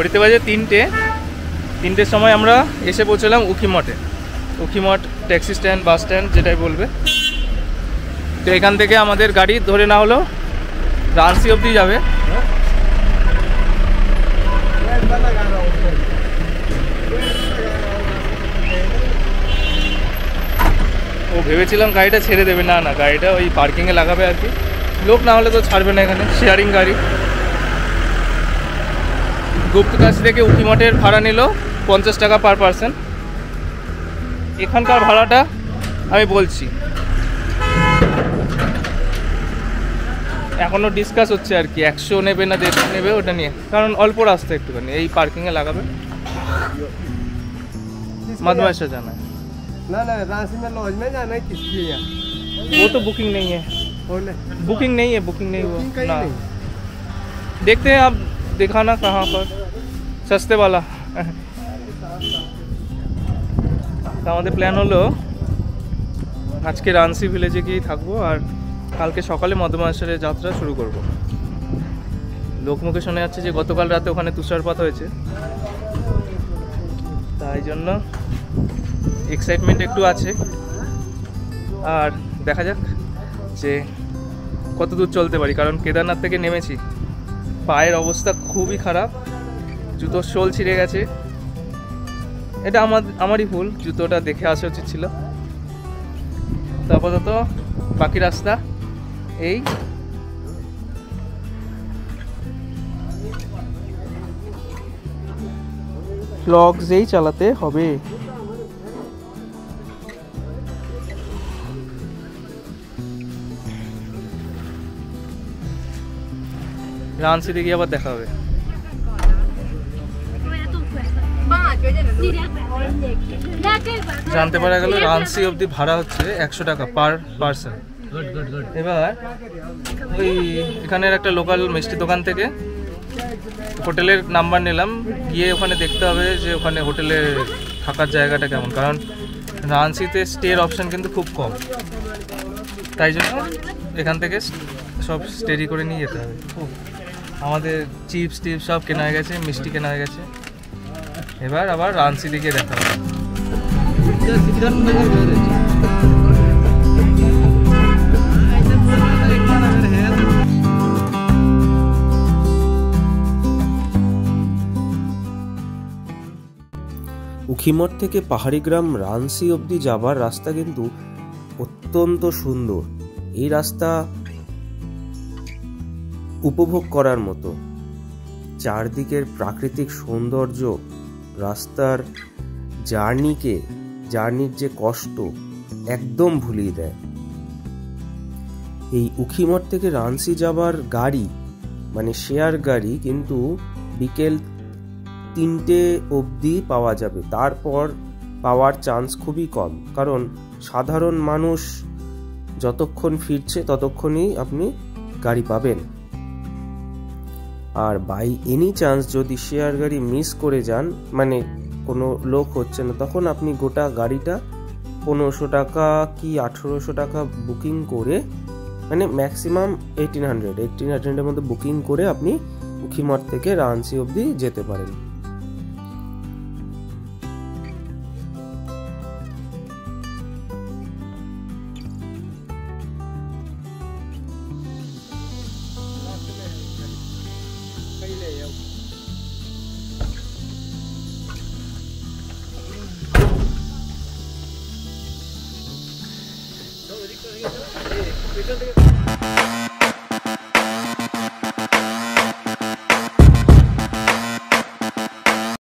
घड़ीते बजे तीनटे तीनटे समय एसे पहुँचलाम उखीमठे। Ukhimath taxi stand bus stand जेटाई बोलबे। तो एखान थेके आमादेर गाड़ी धरे ना होलो रानसी अब्दी जाबे। ओ भेवेछिलाम गाड़ीटा छेड़े देबे, ना ना गाड़ीटा ओई पार्किंगे लागाबे आर कि, लोक ना होले तो छाड़बे ना। एखाने शेयरिंग गाड़ी। गुप्तकाशी थेके उखीमठेर भाड़ा निल 50 टाका पर पार्सन। एखानकार भाड़ाटा आमी बोलছি, एखोनो डिसकास হচ্ছে আর কি, 100 নেবে না 150 নেবে ওটা নিয়ে, কারণ অল্প রাস্তা একটুখানি। এই পার্কিং এ লাগাবে मधमाशा जाना है। ना ना रांची में लॉज में जाना है किसके यहाँ, वो तो बुकिंग नहीं है, बुकिंग नहीं है, बुकिंग नहीं हुआ। देखते हैं आप दिखाना कहाँ पर सस्ते वाला। तो प्लान हलो आज के रानसी विलेजे गए थकबो और कल के सकाले मधमाशेर यात्रा शुरू करब। लोकमुखे शुने जाच्छे गतकाल राते ओखाने तुषारपात हयेछे, ताई जन्य एक्साइटमेंट एकटू आछे। आर देखा जाक जे कत दूर चलते पारी, कारण केदारनाथ थेके नेमेछि पायेर अवस्था खूबई खराब, जुतोर शोल छिड़े गेछे। এটা আমারই ভুল, জুতোটা দেখে আসা উচিত ছিল। তো আপাতত বাকি রাস্তা এই। ব্লগ যেই চালাতে হবে। রানসি গিয়ে আবার দেখা হবে। जानते पारा गेलो रानसी अब्दी भाड़ा হচ্ছে 100 টাকা পার পারসন। এবার ওই এখানের একটা লোকাল মিষ্টি দোকান থেকে হোটেলের নাম্বার নিলাম, গিয়ে ওখানে দেখতে হবে যে ওখানে হোটেলে থাকার জায়গাটা কেমন, কারণ রানসিতে স্টের অপশন কিন্তু খুব কম, তাই জন্য এখান থেকে সব স্টেরি করে নিয়ে যেতে হবে। আমাদের চিপস টিপস সব কেনা হয়ে গেছে, মিষ্টি কেনা হয়ে গেছে। এবার আবার রানসি দিকে দেখা হবে। উখিমঠ থেকে পাহাড়ি গ্রাম রানসি অবধি যাবার রাস্তা কিন্তু অত্যন্ত সুন্দর। এই রাস্তা উপভোগ করার মতো, চারদিকের প্রাকৃতিক সৌন্দর্য, রাস্তার জার্নির যে কষ্ট একদম ভুলিয়ে দেয়। এই উখিমঠ থেকে রানসি যাবার গাড়ি মানে শেয়ার গাড়ি কিন্তু বিকেল 3টে অবধি পাওয়া যাবে, তারপর পাওয়ার চান্স খুবই কম, কারণ সাধারণ মানুষ যতক্ষণ ফিরছে ততক্ষণই আপনি গাড়ি পাবেন। আর বাই এনি চান্স যদি শেয়ার গাড়ি মিস করে যান, মানে কোনো লোক হচ্ছে না, তখন আপনি গোটা গাড়িটা 1500 টাকা কি 1800 টাকা বুকিং করে, মানে ম্যাক্সিমাম 1800 এর মধ্যে বুকিং করে আপনি উখিমঠ থেকে রানসি অবধি যেতে পারেন।